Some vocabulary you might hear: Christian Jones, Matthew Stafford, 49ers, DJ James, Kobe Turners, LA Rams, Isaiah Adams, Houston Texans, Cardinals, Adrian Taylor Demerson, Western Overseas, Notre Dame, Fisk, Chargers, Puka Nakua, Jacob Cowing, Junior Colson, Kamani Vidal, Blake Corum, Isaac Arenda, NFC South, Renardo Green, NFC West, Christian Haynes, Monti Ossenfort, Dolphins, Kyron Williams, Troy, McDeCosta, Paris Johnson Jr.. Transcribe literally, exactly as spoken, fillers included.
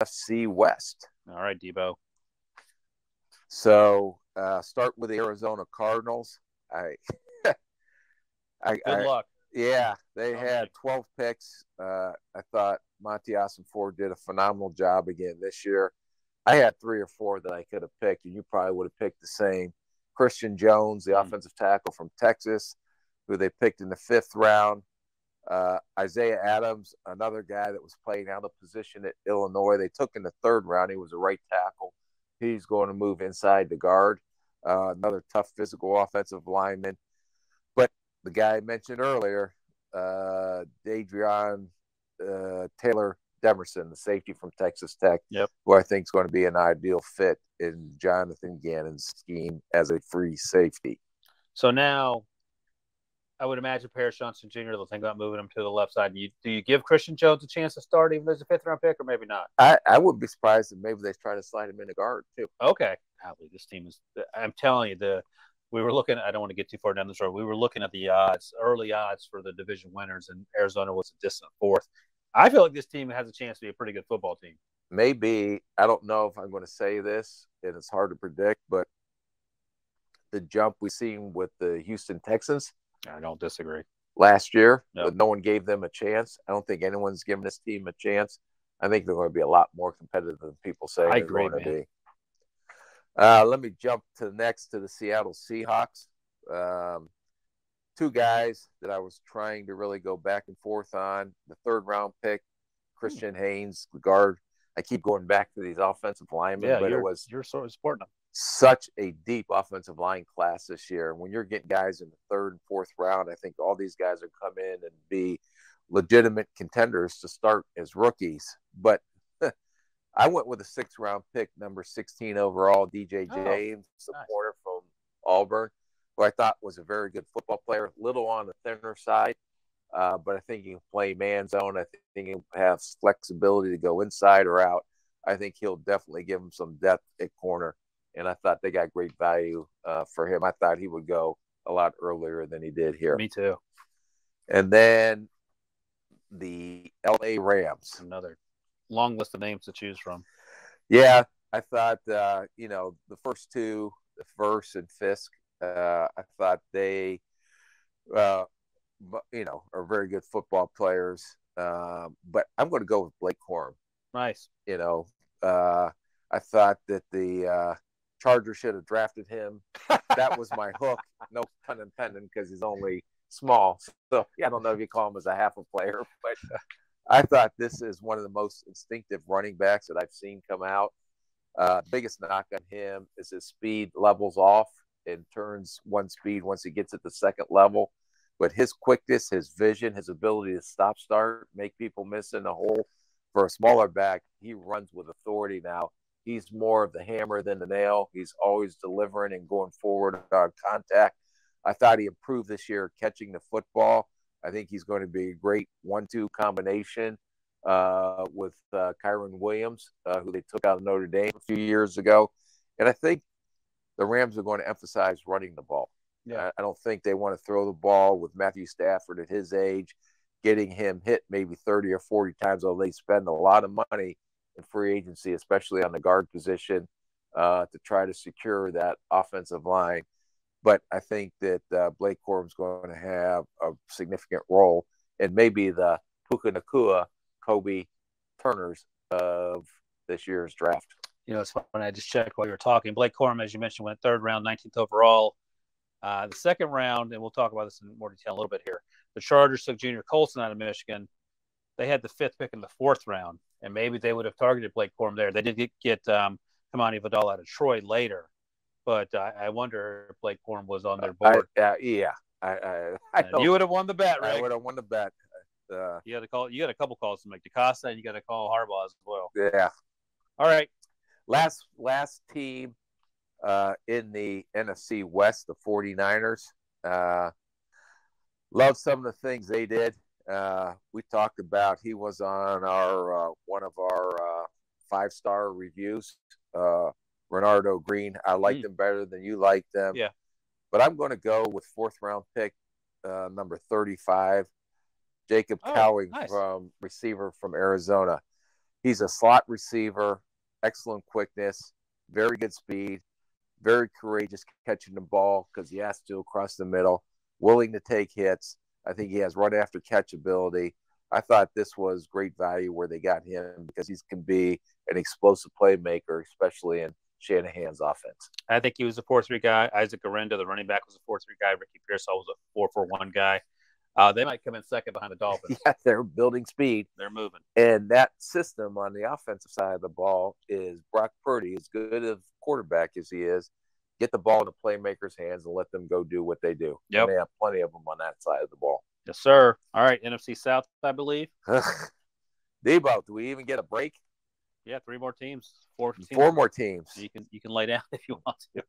N F C West. All right, Debo. So uh, start with the Arizona Cardinals. I, I Good I, luck. Yeah, they okay. had twelve picks. Uh, I thought Monti Ossenfort did a phenomenal job again this year. I had three or four that I could have picked, and you probably would have picked the same. Christian Jones, the mm-hmm. offensive tackle from Texas, who they picked in the fifth round. Uh, Isaiah Adams, another guy that was playing out of position at Illinois. They took in the third round. He was a right tackle. He's going to move inside the guard. Uh, another tough physical offensive lineman. But the guy I mentioned earlier, uh, Adrian uh, Taylor Demerson, the safety from Texas Tech, yep. who I think is going to be an ideal fit in Jonathan Gannon's scheme as a free safety. So now – I would imagine Paris Johnson Junior will think about moving him to the left side. You, do you give Christian Jones a chance to start even though there's a fifth-round pick, or maybe not? I, I wouldn't be surprised if maybe they try to slide him in the guard, too. Okay. Probably. This team is – I'm telling you, the we were looking – I don't want to get too far down this road. We were looking at the odds, early odds for the division winners, and Arizona was a distant fourth. I feel like this team has a chance to be a pretty good football team. Maybe. I don't know if I'm going to say this, and it's hard to predict, but the jump we've seen with the Houston Texans – I don't disagree. Last year, nope. no one gave them a chance. I don't think anyone's given this team a chance. I think they're going to be a lot more competitive than people say I they're agree, going man. to be. Uh, let me jump to the next to the Seattle Seahawks. Um, two guys that I was trying to really go back and forth on. The third-round pick, Christian hmm. Haynes, the guard. I keep going back to these offensive linemen, yeah, but it was you're sort of supporting them. Such a deep offensive line class this year. When you're getting guys in the third and fourth round, I think all these guys will come in and be legitimate contenders to start as rookies. But I went with a sixth-round pick, number sixteen overall, D J James, oh, supporter nice. from Auburn, who I thought was a very good football player, little on the thinner side, uh, but I think he can play man zone. I think he has flexibility to go inside or out. I think he'll definitely give him some depth at corner. And I thought they got great value uh, for him. I thought he would go a lot earlier than he did here. Me too. And then the L A Rams. Another long list of names to choose from. Yeah, I thought, uh, you know, the first two, Verse and Fisk, uh, I thought they, uh, you know, are very good football players. Uh, but I'm going to go with Blake Corum. Nice. You know, uh, I thought that the uh, – Chargers should have drafted him. That was my hook. No pun intended, because he's only small. So yeah, I don't know if you call him as a half a player, but I thought this is one of the most instinctive running backs that I've seen come out. Uh, biggest knock on him is his speed levels off and turns one speed once he gets at the second level. But his quickness, his vision, his ability to stop, start, make people miss in the hole. For a smaller back, he runs with authority now. He's more of the hammer than the nail. He's always delivering and going forward on contact. I thought he improved this year catching the football. I think he's going to be a great one two combination uh, with uh, Kyron Williams, uh, who they took out of Notre Dame a few years ago. And I think the Rams are going to emphasize running the ball. Yeah. I don't think they want to throw the ball with Matthew Stafford at his age, getting him hit maybe thirty or forty times, although they spend a lot of money in free agency, especially on the guard position, uh, to try to secure that offensive line. But I think that uh, Blake Corum's going to have a significant role, and maybe the Puka Nakua, Kobe Turners of this year's draft. You know, it's funny. I just checked while you were talking. Blake Corum, as you mentioned, went third round, nineteenth overall. Uh, the second round, and we'll talk about this in more detail in a little bit here. The Chargers took Junior Colson out of Michigan. They had the fifth pick in the fourth round, and maybe they would have targeted Blake Corum there. They did get, get um, Kamani Vidal out of Troy later, but uh, I wonder if Blake Corum was on their board. I, uh, yeah. I, I, I you would have won the bet, right? I would have won the bet. Uh, you, had to call, you had a couple calls to McDeCosta, and you got to call Harbaugh as well. Yeah. All right. Last last team uh, in the N F C West, the forty-niners. Uh, love some of the things they did. Uh, we talked about he was on our uh, one of our uh, five-star reviews, uh, Renardo Green. I liked mm. him better than you liked them. Yeah. But I'm going to go with fourth-round pick, uh, number thirty-five, Jacob oh, Cowing, nice. from receiver from Arizona. He's a slot receiver, excellent quickness, very good speed, very courageous catching the ball because he has to across the middle, willing to take hits. I think he has run-after catchability. I thought this was great value where they got him because he can be an explosive playmaker, especially in Shanahan's offense. I think he was a four three guy. Isaac Arenda, the running back, was a four three guy. Ricky Pearsall was a four four one guy. Uh, they might come in second behind the Dolphins. Yeah, they're building speed. They're moving. And that system on the offensive side of the ball is Brock Purdy, as good a quarterback as he is, get the ball in the playmakers' hands and let them go do what they do. Yep. And they have plenty of them on that side of the ball. Yes, sir. All right, N F C South, I believe. Debo, do we even get a break? Yeah, three more teams. Four, teams. Four more teams. You can you can lay down if you want to.